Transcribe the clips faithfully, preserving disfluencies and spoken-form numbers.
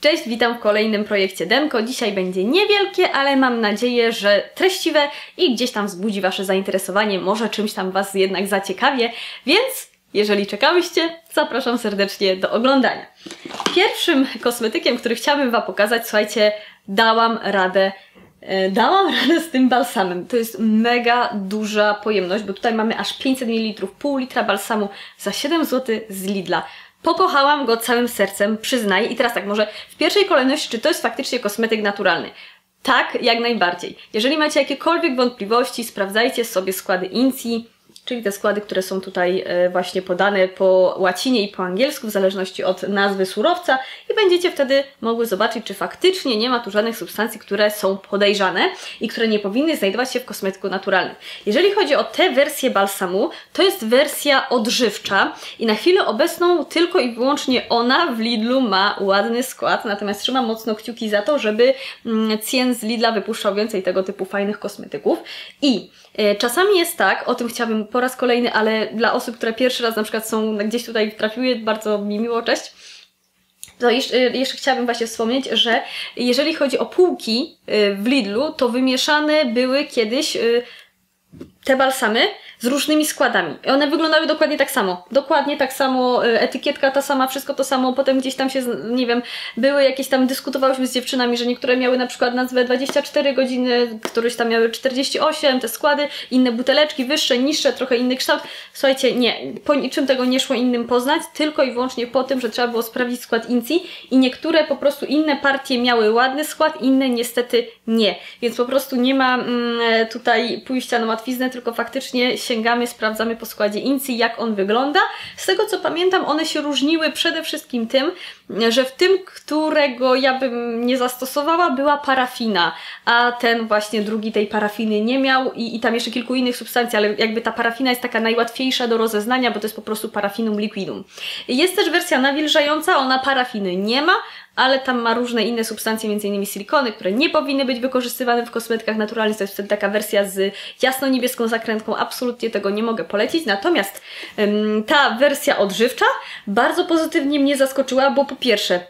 Cześć, witam w kolejnym projekcie Demko. Dzisiaj będzie niewielkie, ale mam nadzieję, że treściwe i gdzieś tam wzbudzi Wasze zainteresowanie, może czymś tam Was jednak zaciekawie, więc jeżeli czekałyście, zapraszam serdecznie do oglądania. Pierwszym kosmetykiem, który chciałabym Wam pokazać, słuchajcie, dałam radę Dałam radę z tym balsamem. To jest mega duża pojemność, bo tutaj mamy aż pięćset mililitrów, pół litra balsamu za siedem złotych z Lidla. Pokochałam go całym sercem, przyznaję. I teraz tak, może w pierwszej kolejności, czy to jest faktycznie kosmetyk naturalny? Tak, jak najbardziej. Jeżeli macie jakiekolwiek wątpliwości, sprawdzajcie sobie składy I N C I, czyli te składy, które są tutaj właśnie podane po łacinie i po angielsku, w zależności od nazwy surowca, i będziecie wtedy mogły zobaczyć, czy faktycznie nie ma tu żadnych substancji, które są podejrzane i które nie powinny znajdować się w kosmetyku naturalnym. Jeżeli chodzi o tę wersję balsamu, to jest wersja odżywcza i na chwilę obecną tylko i wyłącznie ona w Lidlu ma ładny skład, natomiast trzymam mocno kciuki za to, żeby Cien z Lidla wypuszczał więcej tego typu fajnych kosmetyków. I czasami jest tak, o tym chciałabym po raz kolejny, ale dla osób, które pierwszy raz na przykład są gdzieś tutaj trafiły, bardzo mi miło, cześć. To jeszcze, jeszcze chciałabym właśnie wspomnieć, że jeżeli chodzi o półki w Lidlu, to wymieszane były kiedyś te balsamy z różnymi składami. One wyglądały dokładnie tak samo. Dokładnie tak samo, etykietka ta sama, wszystko to samo. Potem gdzieś tam się, nie wiem, były jakieś tam, dyskutowałyśmy z dziewczynami, że niektóre miały na przykład nazwę dwadzieścia cztery godziny, któreś tam miały czterdzieści osiem, te składy, inne buteleczki, wyższe, niższe, trochę inny kształt. Słuchajcie, nie, po niczym tego nie szło innym poznać, tylko i wyłącznie po tym, że trzeba było sprawdzić skład I N C I i niektóre po prostu inne partie miały ładny skład, inne niestety nie. Więc po prostu nie ma mm, tutaj pójścia na łatwiznę, tylko faktycznie się sięgamy, sprawdzamy po składzie I N C I, jak on wygląda. Z tego co pamiętam, one się różniły przede wszystkim tym, że w tym, którego ja bym nie zastosowała, była parafina, a ten właśnie drugi tej parafiny nie miał i, i tam jeszcze kilku innych substancji, ale jakby ta parafina jest taka najłatwiejsza do rozeznania, bo to jest po prostu parafinum liquidum. Jest też wersja nawilżająca, ona parafiny nie ma, ale tam ma różne inne substancje, między innymi silikony, które nie powinny być wykorzystywane w kosmetykach naturalnych. To jest wtedy taka wersja z jasno-niebieską zakrętką, absolutnie tego nie mogę polecić. Natomiast ym, ta wersja odżywcza bardzo pozytywnie mnie zaskoczyła, bo po pierwsze,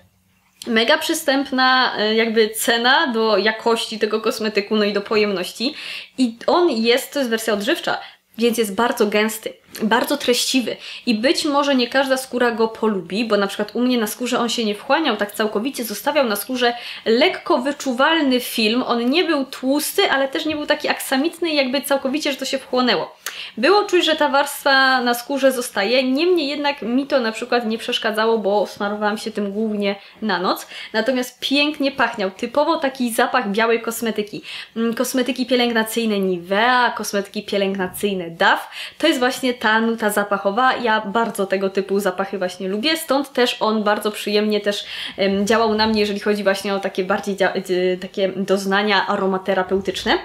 mega przystępna jakby cena do jakości tego kosmetyku, no i do pojemności. I on jest, to jest wersja odżywcza, więc jest bardzo gęsty, bardzo treściwy i być może nie każda skóra go polubi, bo na przykład u mnie na skórze on się nie wchłaniał tak całkowicie, zostawiał na skórze lekko wyczuwalny film, on nie był tłusty, ale też nie był taki aksamitny, jakby całkowicie, że to się wchłonęło. Było czuć, że ta warstwa na skórze zostaje, niemniej jednak mi to na przykład nie przeszkadzało, bo smarowałam się tym głównie na noc, natomiast pięknie pachniał, typowo taki zapach białej kosmetyki, kosmetyki pielęgnacyjne Nivea, kosmetyki pielęgnacyjne D A W, to jest właśnie ta nuta zapachowa, ja bardzo tego typu zapachy właśnie lubię, stąd też on bardzo przyjemnie też um, działał na mnie, jeżeli chodzi właśnie o takie bardziej takie doznania aromaterapeutyczne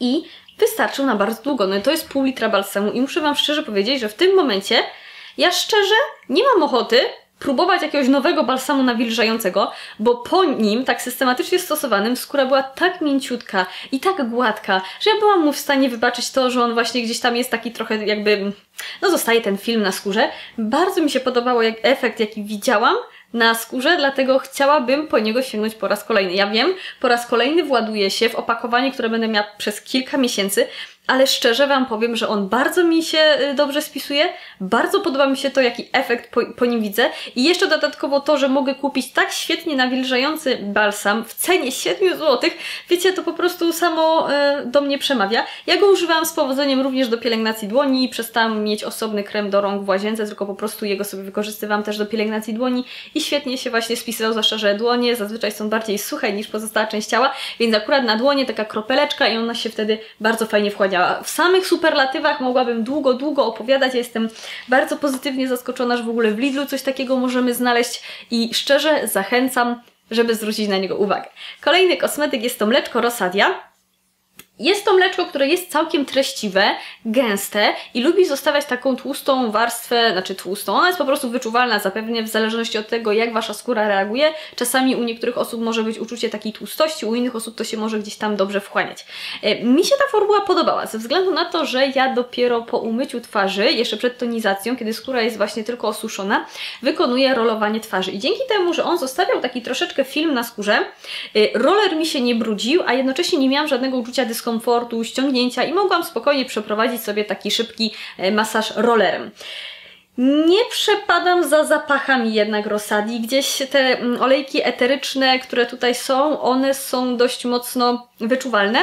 i wystarczył na bardzo długo, no to jest pół litra balsamu i muszę Wam szczerze powiedzieć, że w tym momencie ja szczerze nie mam ochoty próbować jakiegoś nowego balsamu nawilżającego, bo po nim, tak systematycznie stosowanym, skóra była tak mięciutka i tak gładka, że ja byłam mu w stanie wybaczyć to, że on właśnie gdzieś tam jest taki trochę jakby, no zostaje ten film na skórze. Bardzo mi się podobało jak efekt, jaki widziałam na skórze, dlatego chciałabym po niego sięgnąć po raz kolejny. Ja wiem, po raz kolejny właduję się w opakowanie, które będę miała przez kilka miesięcy, ale szczerze Wam powiem, że on bardzo mi się dobrze spisuje, bardzo podoba mi się to, jaki efekt po, po nim widzę i jeszcze dodatkowo to, że mogę kupić tak świetnie nawilżający balsam w cenie siedmiu złotych, wiecie, to po prostu samo y, do mnie przemawia. Ja go używałam z powodzeniem również do pielęgnacji dłoni, przestałam mieć osobny krem do rąk w łazience, tylko po prostu jego sobie wykorzystywałam też do pielęgnacji dłoni i świetnie się właśnie spisywał, zwłaszcza, że dłonie zazwyczaj są bardziej suche niż pozostała część ciała, więc akurat na dłonie taka kropeleczka i ona się wtedy bardzo fajnie wchłania. W samych superlatywach mogłabym długo, długo opowiadać. Ja jestem bardzo pozytywnie zaskoczona, że w ogóle w Lidlu coś takiego możemy znaleźć i szczerze zachęcam, żeby zwrócić na niego uwagę. Kolejny kosmetyk jest to mleczko Rosadia. Jest to mleczko, które jest całkiem treściwe, gęste i lubi zostawiać taką tłustą warstwę, znaczy tłustą, ona jest po prostu wyczuwalna zapewne w zależności od tego, jak wasza skóra reaguje. Czasami u niektórych osób może być uczucie takiej tłustości, u innych osób to się może gdzieś tam dobrze wchłaniać. Mi się ta formuła podobała, ze względu na to, że ja dopiero po umyciu twarzy, jeszcze przed tonizacją, kiedy skóra jest właśnie tylko osuszona, wykonuję rolowanie twarzy. I dzięki temu, że on zostawiał taki troszeczkę film na skórze, roller mi się nie brudził, a jednocześnie nie miałam żadnego uczucia dyskomfortu, komfortu, ściągnięcia i mogłam spokojnie przeprowadzić sobie taki szybki masaż rollerem. Nie przepadam za zapachami jednak Rosadii, gdzieś te olejki eteryczne, które tutaj są, one są dość mocno wyczuwalne.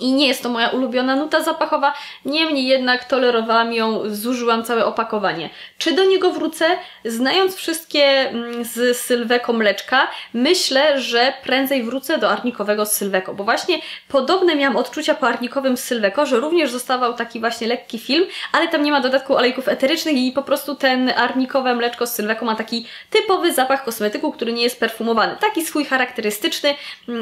I nie jest to moja ulubiona nuta zapachowa, niemniej jednak tolerowałam ją, zużyłam całe opakowanie. Czy do niego wrócę? Znając wszystkie z Sylveco mleczka, myślę, że prędzej wrócę do arnikowego z Sylveco, bo właśnie podobne miałam odczucia po arnikowym z Sylveco, że również zostawał taki właśnie lekki film, ale tam nie ma dodatku olejków eterycznych i po prostu ten arnikowe mleczko z Sylveco ma taki typowy zapach kosmetyku, który nie jest perfumowany. Taki swój charakterystyczny,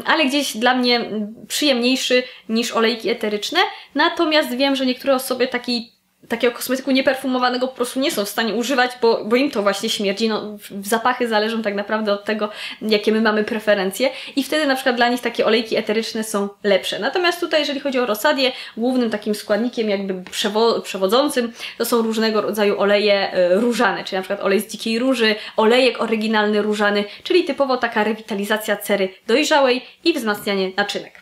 ale gdzieś dla mnie przyjemniejszy niż olejki eteryczne, natomiast wiem, że niektóre osoby taki, takiego kosmetyku nieperfumowanego po prostu nie są w stanie używać, bo, bo im to właśnie śmierdzi. No, zapachy zależą tak naprawdę od tego, jakie my mamy preferencje i wtedy na przykład dla nich takie olejki eteryczne są lepsze. Natomiast tutaj, jeżeli chodzi o Rosadię, głównym takim składnikiem jakby przewo przewodzącym to są różnego rodzaju oleje różane, czyli na przykład olej z dzikiej róży, olejek oryginalny różany, czyli typowo taka rewitalizacja cery dojrzałej i wzmacnianie naczynek.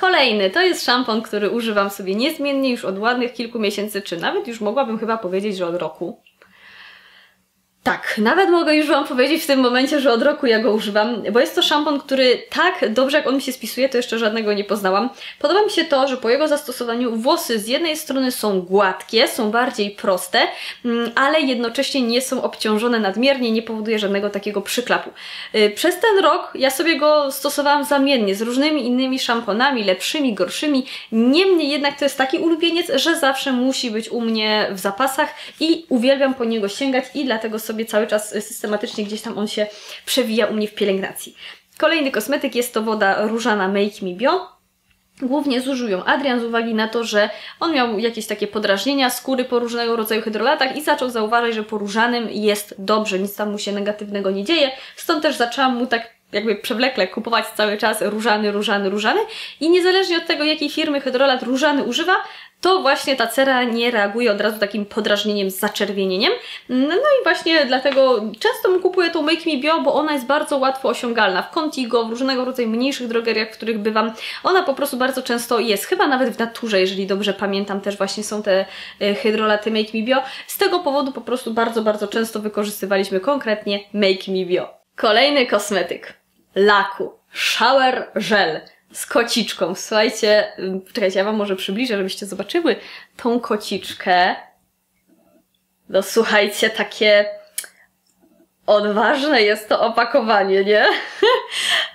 Kolejny, to jest szampon, który używam sobie niezmiennie już od ładnych kilku miesięcy, czy nawet już mogłabym chyba powiedzieć, że od roku. Tak, nawet mogę już Wam powiedzieć w tym momencie, że od roku ja go używam, bo jest to szampon, który tak dobrze jak on mi się spisuje, to jeszcze żadnego nie poznałam. Podoba mi się to, że po jego zastosowaniu włosy z jednej strony są gładkie, są bardziej proste, ale jednocześnie nie są obciążone nadmiernie, nie powoduje żadnego takiego przyklapu. Przez ten rok ja sobie go stosowałam zamiennie z różnymi innymi szamponami, lepszymi, gorszymi, niemniej jednak to jest taki ulubieniec, że zawsze musi być u mnie w zapasach i uwielbiam po niego sięgać i dlatego sobie cały czas systematycznie gdzieś tam on się przewija u mnie w pielęgnacji. Kolejny kosmetyk jest to woda różana Make Me Bio. Głównie zużył ją Adrian z uwagi na to, że on miał jakieś takie podrażnienia skóry po różnego rodzaju hydrolatach i zaczął zauważać, że po różanym jest dobrze, nic tam mu się negatywnego nie dzieje, stąd też zaczęłam mu tak jakby przewlekle kupować cały czas różany, różany, różany i niezależnie od tego, jakiej firmy hydrolat różany używa, to właśnie ta cera nie reaguje od razu takim podrażnieniem, zaczerwienieniem. No i właśnie dlatego często mu kupuję tą Make Me Bio, bo ona jest bardzo łatwo osiągalna. W Contigo, w różnego rodzaju mniejszych drogeriach, w których bywam, ona po prostu bardzo często jest. Chyba nawet w Naturze, jeżeli dobrze pamiętam, też właśnie są te hydrolaty Make Me Bio. Z tego powodu po prostu bardzo, bardzo często wykorzystywaliśmy konkretnie Make Me Bio. Kolejny kosmetyk. Laku. Shower Gel. Z kociczką. Słuchajcie, czekajcie, ja Wam może przybliżę, żebyście zobaczyły tą kociczkę. No słuchajcie, takie odważne jest to opakowanie, nie?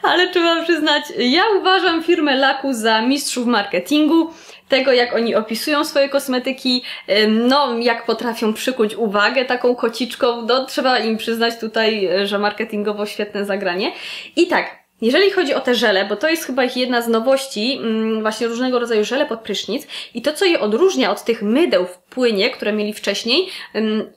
Ale trzeba przyznać, ja uważam firmę Laku za mistrzów marketingu. Tego, jak oni opisują swoje kosmetyki, no jak potrafią przykuć uwagę taką kociczką, no trzeba im przyznać tutaj, że marketingowo świetne zagranie. I tak, jeżeli chodzi o te żele, bo to jest chyba ich jedna z nowości, właśnie różnego rodzaju żele pod prysznic i to, co je odróżnia od tych mydeł w płynie, które mieli wcześniej,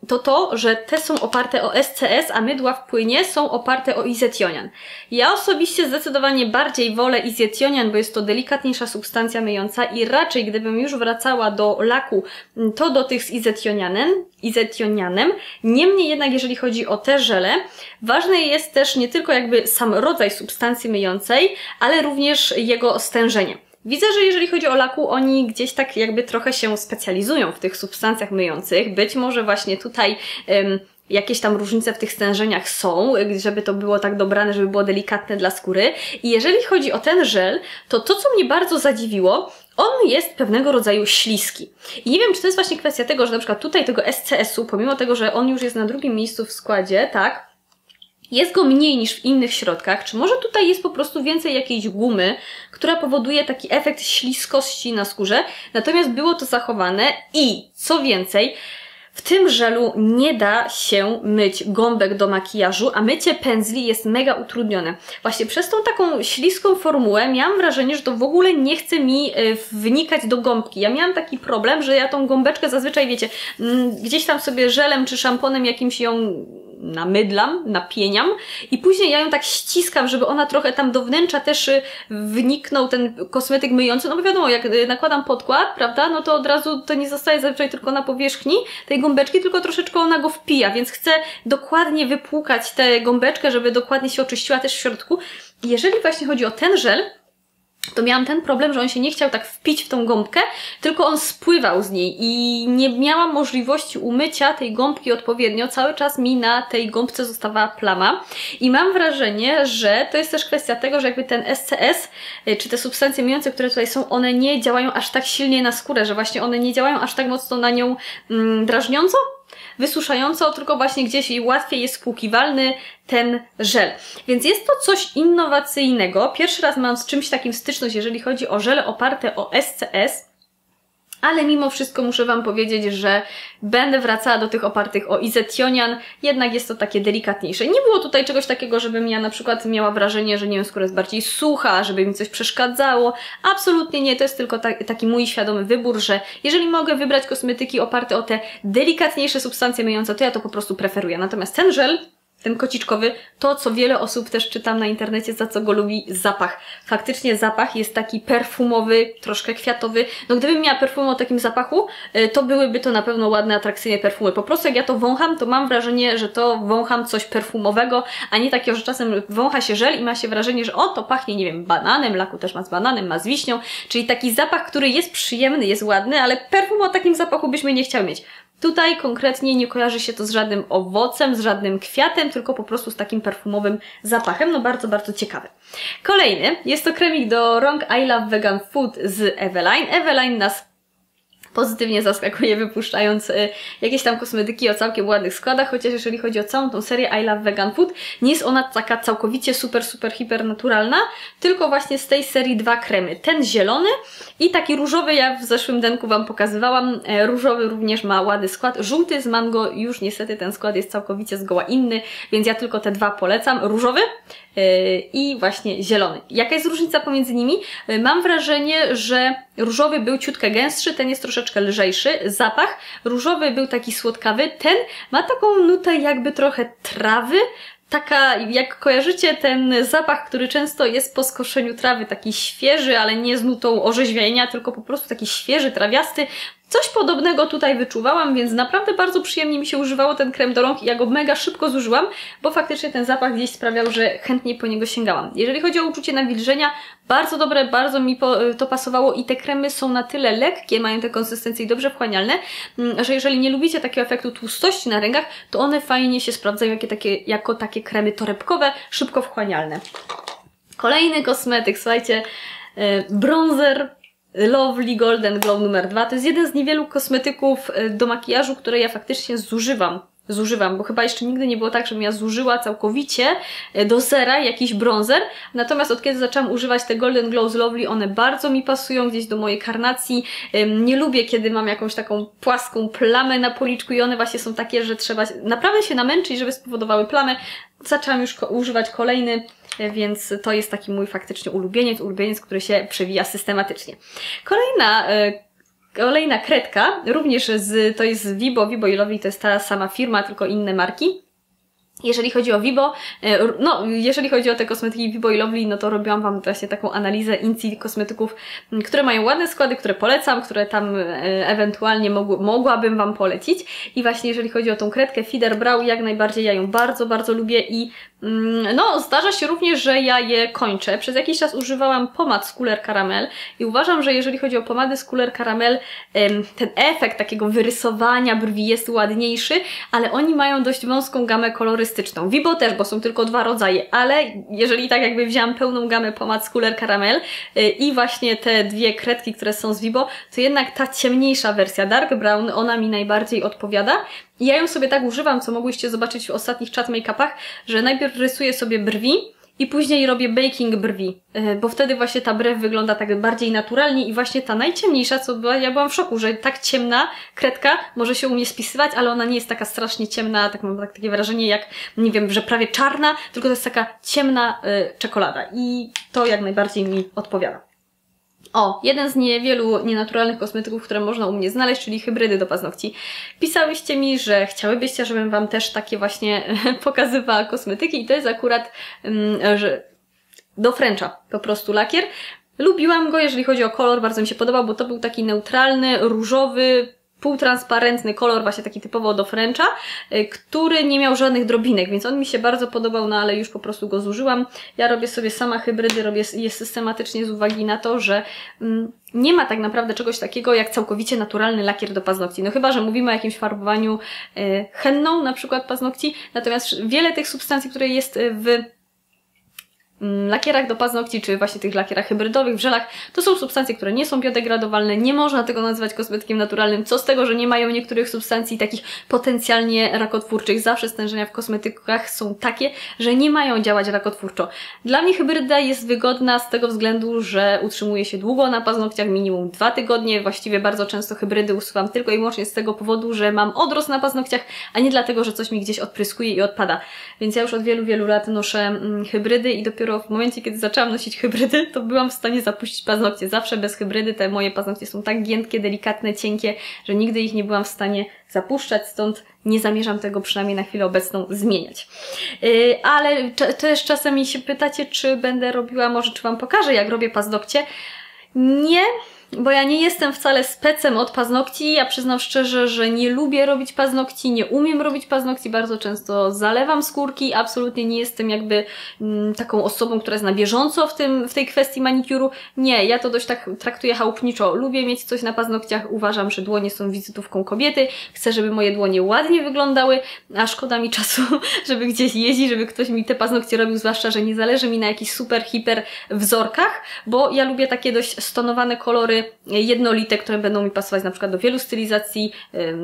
to to, że te są oparte o S C S, a mydła w płynie są oparte o izetion. Ja osobiście zdecydowanie bardziej wolę izetion, bo jest to delikatniejsza substancja myjąca i raczej gdybym już wracała do Laku, to do tych z izetionianem, izetionianem. Niemniej jednak, jeżeli chodzi o te żele, ważne jest też nie tylko jakby sam rodzaj substancji myjącej, ale również jego stężenie. Widzę, że jeżeli chodzi o Laku, oni gdzieś tak jakby trochę się specjalizują w tych substancjach myjących. Być może właśnie tutaj ym, jakieś tam różnice w tych stężeniach są, żeby to było tak dobrane, żeby było delikatne dla skóry. I jeżeli chodzi o ten żel, to to, co mnie bardzo zadziwiło, on jest pewnego rodzaju śliski. I nie wiem, czy to jest właśnie kwestia tego, że na przykład tutaj tego S C S-u, pomimo tego, że on już jest na drugim miejscu w składzie, tak, jest go mniej niż w innych środkach, czy może tutaj jest po prostu więcej jakiejś gumy, która powoduje taki efekt śliskości na skórze, natomiast było to zachowane i co więcej, W tym żelu nie da się myć gąbek do makijażu, a mycie pędzli jest mega utrudnione. Właśnie przez tą taką śliską formułę miałam wrażenie, że to w ogóle nie chce mi wnikać do gąbki. Ja miałam taki problem, że ja tą gąbeczkę zazwyczaj, wiecie, gdzieś tam sobie żelem czy szamponem jakimś ją namydlam, napieniam i później ja ją tak ściskam, żeby ona trochę tam do wnętrza też wniknął ten kosmetyk myjący, no bo wiadomo, jak nakładam podkład, prawda, no to od razu to nie zostaje zazwyczaj tylko na powierzchni tej gąbeczki, tylko troszeczkę ona go wpija, więc chcę dokładnie wypłukać tę gąbeczkę, żeby dokładnie się oczyściła też w środku. Jeżeli właśnie chodzi o ten żel, to miałam ten problem, że on się nie chciał tak wpić w tą gąbkę, tylko on spływał z niej i nie miałam możliwości umycia tej gąbki odpowiednio, cały czas mi na tej gąbce zostawała plama i mam wrażenie, że to jest też kwestia tego, że jakby ten S C S, czy te substancje myjące, które tutaj są, one nie działają aż tak silnie na skórę, że właśnie one nie działają aż tak mocno na nią mm, drażniąco, wysuszająco, tylko właśnie gdzieś jej łatwiej jest spłukiwalny ten żel. Więc jest to coś innowacyjnego. Pierwszy raz mam z czymś takim styczność, jeżeli chodzi o żele oparte o S C S, ale mimo wszystko muszę Wam powiedzieć, że będę wracała do tych opartych o izetionian, jednak jest to takie delikatniejsze. Nie było tutaj czegoś takiego, żebym ja na przykład miała wrażenie, że nie wiem, skóra jest bardziej sucha, żeby mi coś przeszkadzało. Absolutnie nie, to jest tylko ta, taki mój świadomy wybór, że jeżeli mogę wybrać kosmetyki oparte o te delikatniejsze substancje myjące, to ja to po prostu preferuję. Natomiast ten żel, ten kociczkowy, to co wiele osób też czytam na internecie, za co go lubi, zapach. Faktycznie zapach jest taki perfumowy, troszkę kwiatowy. No gdybym miała perfumę o takim zapachu, to byłyby to na pewno ładne, atrakcyjne perfumy. Po prostu jak ja to wącham, to mam wrażenie, że to wącham coś perfumowego, a nie takiego, że czasem wącha się żel i ma się wrażenie, że o, to pachnie, nie wiem, bananem, Laku też ma z bananem, ma z wiśnią, czyli taki zapach, który jest przyjemny, jest ładny, ale perfum o takim zapachu byśmy nie chciały mieć. Tutaj konkretnie nie kojarzy się to z żadnym owocem, z żadnym kwiatem, tylko po prostu z takim perfumowym zapachem. No bardzo, bardzo ciekawy. Kolejny jest to kremik do rąk I Love Vegan Food z Eveline. Eveline nas pozytywnie zaskakuje, wypuszczając jakieś tam kosmetyki o całkiem ładnych składach, chociaż jeżeli chodzi o całą tą serię I Love Vegan Food, nie jest ona taka całkowicie super, super, hiper naturalna, tylko właśnie z tej serii dwa kremy. Ten zielony i taki różowy, ja w zeszłym denku Wam pokazywałam, różowy również ma ładny skład, żółty z mango, już niestety ten skład jest całkowicie zgoła inny, więc ja tylko te dwa polecam, różowy i właśnie zielony. Jaka jest różnica pomiędzy nimi? Mam wrażenie, że różowy był ciutkę gęstszy, ten jest troszeczkę lżejszy, zapach różowy był taki słodkawy, ten ma taką nutę jakby trochę trawy, taka, jak kojarzycie ten zapach, który często jest po skoszeniu trawy, taki świeży, ale nie z nutą orzeźwienia, tylko po prostu taki świeży, trawiasty. Coś podobnego tutaj wyczuwałam, więc naprawdę bardzo przyjemnie mi się używało ten krem do rąk i ja go mega szybko zużyłam, bo faktycznie ten zapach gdzieś sprawiał, że chętnie po niego sięgałam. Jeżeli chodzi o uczucie nawilżenia, bardzo dobre, bardzo mi to pasowało i te kremy są na tyle lekkie, mają tę konsystencję i dobrze wchłanialne, że jeżeli nie lubicie takiego efektu tłustości na rękach, to one fajnie się sprawdzają jako takie, jako takie kremy torebkowe, szybko wchłanialne. Kolejny kosmetyk, słuchajcie, bronzer Lovely Golden Glow numer dwa. To jest jeden z niewielu kosmetyków do makijażu, które ja faktycznie zużywam. Zużywam, bo chyba jeszcze nigdy nie było tak, żebym ja zużyła całkowicie do zera jakiś bronzer. Natomiast od kiedy zaczęłam używać te Golden Glow z Lovely, one bardzo mi pasują gdzieś do mojej karnacji. Nie lubię, kiedy mam jakąś taką płaską plamę na policzku i one właśnie są takie, że trzeba naprawdę się namęczyć, żeby spowodowały plamę. Zaczęłam już używać kolejny, więc to jest taki mój faktycznie ulubieniec, ulubieniec, który się przewija systematycznie. Kolejna Kolejna kredka, również z, to jest Wibo, Wibo i Lovely to jest ta sama firma, tylko inne marki. Jeżeli chodzi o Wibo, no jeżeli chodzi o te kosmetyki Wibo i Lovely, no to robiłam Wam właśnie taką analizę I N C I kosmetyków, które mają ładne składy, które polecam, które tam ewentualnie mogł, mogłabym Wam polecić. I właśnie jeżeli chodzi o tą kredkę Feather Brow, jak najbardziej ja ją bardzo, bardzo lubię i no zdarza się również, że ja je kończę. Przez jakiś czas używałam pomad z Couleur Caramel i uważam, że jeżeli chodzi o pomady z Couleur Caramel, ten efekt takiego wyrysowania brwi jest ładniejszy, ale oni mają dość wąską gamę kolory. Wibo też, bo są tylko dwa rodzaje, ale jeżeli tak jakby wzięłam pełną gamę pomad z Couleur Caramel i właśnie te dwie kredki, które są z Wibo, to jednak ta ciemniejsza wersja Dark Brown, ona mi najbardziej odpowiada. I ja ją sobie tak używam, co mogłyście zobaczyć w ostatnich chat make-upach, że najpierw rysuję sobie brwi i później robię baking brwi, bo wtedy właśnie ta brew wygląda tak bardziej naturalnie i właśnie ta najciemniejsza, co była, ja byłam w szoku, że tak ciemna kredka może się u mnie spisywać, ale ona nie jest taka strasznie ciemna, tak mam takie wrażenie jak, nie wiem, że prawie czarna, tylko to jest taka ciemna y, czekolada i to jak najbardziej mi odpowiada. O, jeden z niewielu nienaturalnych kosmetyków, które można u mnie znaleźć, czyli hybrydy do paznokci. Pisałyście mi, że chciałybyście, żebym Wam też takie właśnie pokazywała kosmetyki i to jest akurat mm, że do Frencha po prostu lakier. Lubiłam go, jeżeli chodzi o kolor, bardzo mi się podobał, bo to był taki neutralny, różowy, półtransparentny kolor, właśnie taki typowo do Frencha, który nie miał żadnych drobinek, więc on mi się bardzo podobał, no ale już po prostu go zużyłam. Ja robię sobie sama hybrydy, robię je systematycznie z uwagi na to, że mm, nie ma tak naprawdę czegoś takiego jak całkowicie naturalny lakier do paznokci. No chyba, że mówimy o jakimś farbowaniu y, henną na przykład paznokci, natomiast wiele tych substancji, które jest w lakierach do paznokci, czy właśnie tych lakierach hybrydowych, w żelach, to są substancje, które nie są biodegradowalne, nie można tego nazywać kosmetykiem naturalnym, co z tego, że nie mają niektórych substancji takich potencjalnie rakotwórczych. Zawsze stężenia w kosmetykach są takie, że nie mają działać rakotwórczo. Dla mnie hybryda jest wygodna z tego względu, że utrzymuje się długo na paznokciach, minimum dwa tygodnie, właściwie bardzo często hybrydy usuwam tylko i wyłącznie z tego powodu, że mam odrost na paznokciach, a nie dlatego, że coś mi gdzieś odpryskuje i odpada. Więc ja już od wielu, wielu lat noszę hybrydy i dopiero w momencie, kiedy zaczęłam nosić hybrydy, to byłam w stanie zapuścić paznokcie. Zawsze bez hybrydy te moje paznokcie są tak giętkie, delikatne, cienkie, że nigdy ich nie byłam w stanie zapuszczać, stąd nie zamierzam tego przynajmniej na chwilę obecną zmieniać. Yy, ale też czasami się pytacie, czy będę robiła, może czy Wam pokażę, jak robię paznokcie. Nie, bo ja nie jestem wcale specem od paznokci. Ja przyznam szczerze, że nie lubię robić paznokci, nie umiem robić paznokci, bardzo często zalewam skórki, absolutnie nie jestem jakby m, taką osobą, która jest na bieżąco w, tym, w tej kwestii manikuru. Nie, ja to dość tak traktuję chałupniczo. Lubię mieć coś na paznokciach, uważam, że dłonie są wizytówką kobiety, chcę, żeby moje dłonie ładnie wyglądały, a szkoda mi czasu, żeby gdzieś jeździć, żeby ktoś mi te paznokcie robił, zwłaszcza, że nie zależy mi na jakichś super, hiper wzorkach, bo ja lubię takie dość stonowane kolory, jednolite, które będą mi pasować na przykład do wielu stylizacji,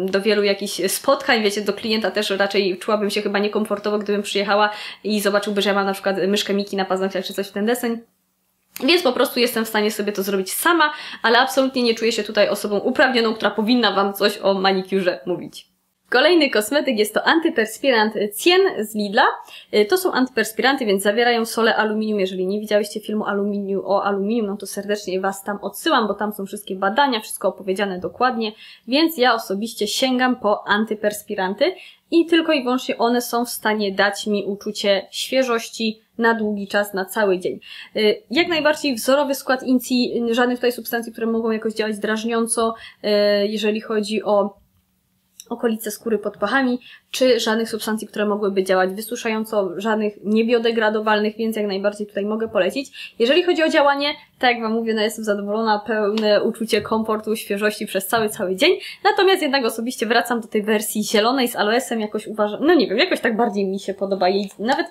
do wielu jakichś spotkań, wiecie, do klienta też raczej czułabym się chyba niekomfortowo, gdybym przyjechała i zobaczyłby, że ja mam na przykład myszkę Miki na paznokciach czy coś w ten deseń. Więc po prostu jestem w stanie sobie to zrobić sama, ale absolutnie nie czuję się tutaj osobą uprawnioną, która powinna Wam coś o manikurze mówić. Kolejny kosmetyk jest to antyperspirant Cien z Lidla. To są antyperspiranty, więc zawierają solę aluminium. Jeżeli nie widziałyście filmu aluminium, o aluminium, no to serdecznie Was tam odsyłam, bo tam są wszystkie badania, wszystko opowiedziane dokładnie, więc ja osobiście sięgam po antyperspiranty i tylko i wyłącznie one są w stanie dać mi uczucie świeżości na długi czas, na cały dzień. Jak najbardziej wzorowy skład I N C I, żadnych tutaj substancji, które mogą jakoś działać drażniąco, jeżeli chodzi o okolice skóry pod pachami, czy żadnych substancji, które mogłyby działać wysuszająco, żadnych niebiodegradowalnych, więc jak najbardziej tutaj mogę polecić. Jeżeli chodzi o działanie, tak jak Wam mówię, no jestem zadowolona, pełne uczucie komfortu, świeżości przez cały, cały dzień. Natomiast jednak osobiście wracam do tej wersji zielonej z aloesem, jakoś uważam, no nie wiem, jakoś tak bardziej mi się podoba jej, nawet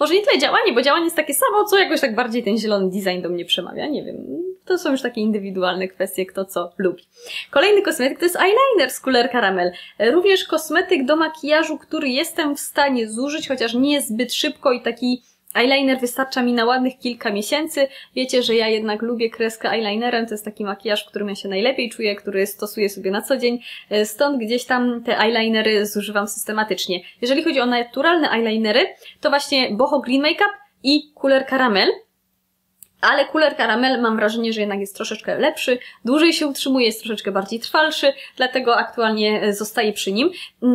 może nie tyle działanie, bo działanie jest takie samo, co jakoś tak bardziej ten zielony design do mnie przemawia, nie wiem. To są już takie indywidualne kwestie, kto co lubi. Kolejny kosmetyk to jest eyeliner z Couleur Caramel. Również kosmetyk do makijażu, który jestem w stanie zużyć, chociaż nie zbyt szybko i taki eyeliner wystarcza mi na ładnych kilka miesięcy. Wiecie, że ja jednak lubię kreskę eyelinerem, to jest taki makijaż, w którym ja się najlepiej czuję, który stosuję sobie na co dzień, stąd gdzieś tam te eyelinery zużywam systematycznie. Jeżeli chodzi o naturalne eyelinery, to właśnie Boho Green Makeup i Couleur Caramel. Ale Couleur Caramel mam wrażenie, że jednak jest troszeczkę lepszy, dłużej się utrzymuje, jest troszeczkę bardziej trwalszy, dlatego aktualnie zostaję przy nim.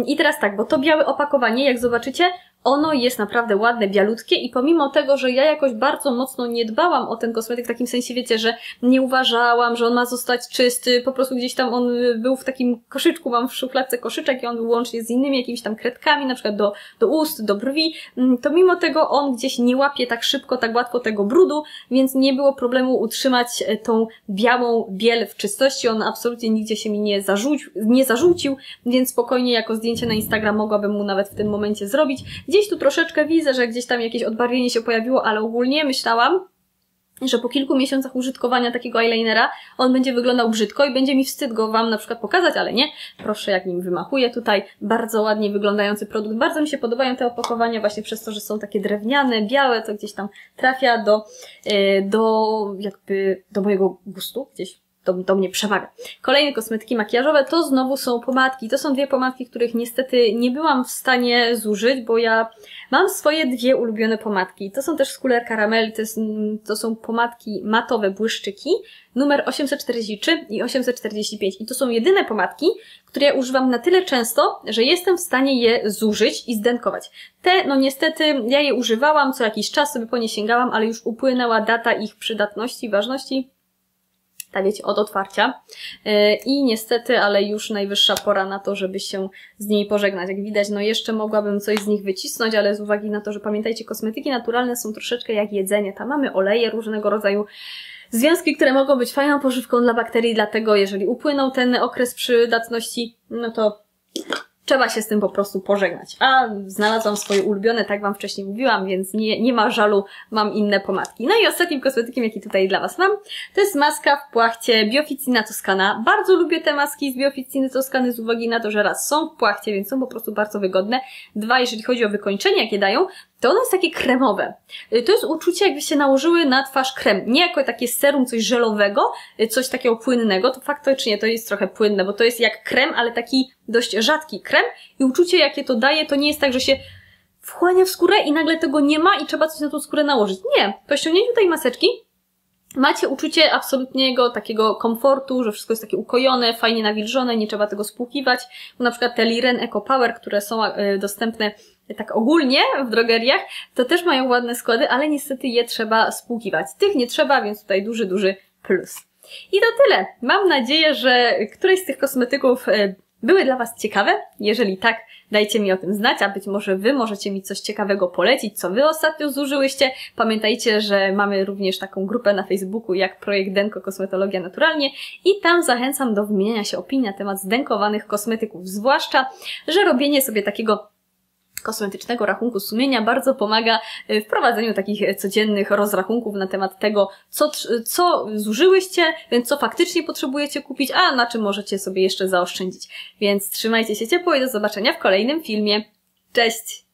I teraz tak, bo to białe opakowanie, jak zobaczycie, ono jest naprawdę ładne, bialutkie i pomimo tego, że ja jakoś bardzo mocno nie dbałam o ten kosmetyk, w takim sensie, wiecie, że nie uważałam, że on ma zostać czysty, po prostu gdzieś tam on był w takim koszyczku, mam w szufladce koszyczek i on był łącznie z innymi jakimiś tam kredkami, na przykład do, do ust, do brwi, to mimo tego on gdzieś nie łapie tak szybko, tak łatwo tego brudu, więc nie było problemu utrzymać tą białą biel w czystości, on absolutnie nigdzie się mi nie zarzucił, nie zarzucił, więc spokojnie jako zdjęcie na Instagram mogłabym mu nawet w tym momencie zrobić. Gdzieś tu troszeczkę widzę, że gdzieś tam jakieś odbarwienie się pojawiło, ale ogólnie myślałam, że po kilku miesiącach użytkowania takiego eyelinera on będzie wyglądał brzydko i będzie mi wstyd go Wam na przykład pokazać, ale nie. Proszę, jak nim wymachuję tutaj. Bardzo ładnie wyglądający produkt. Bardzo mi się podobają te opakowania właśnie przez to, że są takie drewniane, białe, to gdzieś tam trafia do, do jakby do mojego gustu gdzieś. To do mnie przemawia. Kolejne kosmetyki makijażowe to znowu są pomadki. To są dwie pomadki, których niestety nie byłam w stanie zużyć, bo ja mam swoje dwie ulubione pomadki. To są też z Couleur Caramel, to, jest, to są pomadki matowe, błyszczyki, numer osiemset czterdzieści trzy i osiemset czterdzieści pięć. I to są jedyne pomadki, które ja używam na tyle często, że jestem w stanie je zużyć i zdenkować. Te, no niestety, ja je używałam, co jakiś czas sobie po nie sięgałam, ale już upłynęła data ich przydatności, ważności. Tak wiecie, od otwarcia i niestety, ale już najwyższa pora na to, żeby się z nimi pożegnać. Jak widać, no jeszcze mogłabym coś z nich wycisnąć, ale z uwagi na to, że pamiętajcie, kosmetyki naturalne są troszeczkę jak jedzenie. Tam mamy oleje różnego rodzaju, związki, które mogą być fajną pożywką dla bakterii, dlatego jeżeli upłynął ten okres przydatności, no to trzeba się z tym po prostu pożegnać. A znalazłam swoje ulubione, tak Wam wcześniej mówiłam, więc nie, nie ma żalu, mam inne pomadki. No i ostatnim kosmetykiem, jaki tutaj dla Was mam, to jest maska w płachcie Biofficina Toscana. Bardzo lubię te maski z Bioficiny Toscany z uwagi na to, że raz są w płachcie, więc są po prostu bardzo wygodne. Dwa, jeżeli chodzi o wykończenie, jakie dają, to ono jest takie kremowe. To jest uczucie, jakbyście nałożyły na twarz krem. Nie jako takie serum, coś żelowego, coś takiego płynnego. To faktycznie to jest trochę płynne, bo to jest jak krem, ale taki dość rzadki krem. I uczucie, jakie to daje, to nie jest tak, że się wchłania w skórę i nagle tego nie ma i trzeba coś na tą skórę nałożyć. Nie. Po ściągnięciu tej maseczki macie uczucie absolutnego takiego komfortu, że wszystko jest takie ukojone, fajnie nawilżone, nie trzeba tego spłukiwać. Bo na przykład te Liren Eco Power, które są dostępne tak ogólnie w drogeriach, to też mają ładne składy, ale niestety je trzeba spłukiwać. Tych nie trzeba, więc tutaj duży, duży plus. I to tyle. Mam nadzieję, że któreś z tych kosmetyków były dla Was ciekawe. Jeżeli tak, dajcie mi o tym znać, a być może Wy możecie mi coś ciekawego polecić, co Wy ostatnio zużyłyście. Pamiętajcie, że mamy również taką grupę na Facebooku jak Projekt Denko Kosmetologia Naturalnie i tam zachęcam do wymieniania się opinii na temat zdenkowanych kosmetyków, zwłaszcza, że robienie sobie takiego kosmetycznego rachunku sumienia bardzo pomaga w prowadzeniu takich codziennych rozrachunków na temat tego, co, co zużyłyście, więc co faktycznie potrzebujecie kupić, a na czym możecie sobie jeszcze zaoszczędzić. Więc trzymajcie się ciepło i do zobaczenia w kolejnym filmie. Cześć!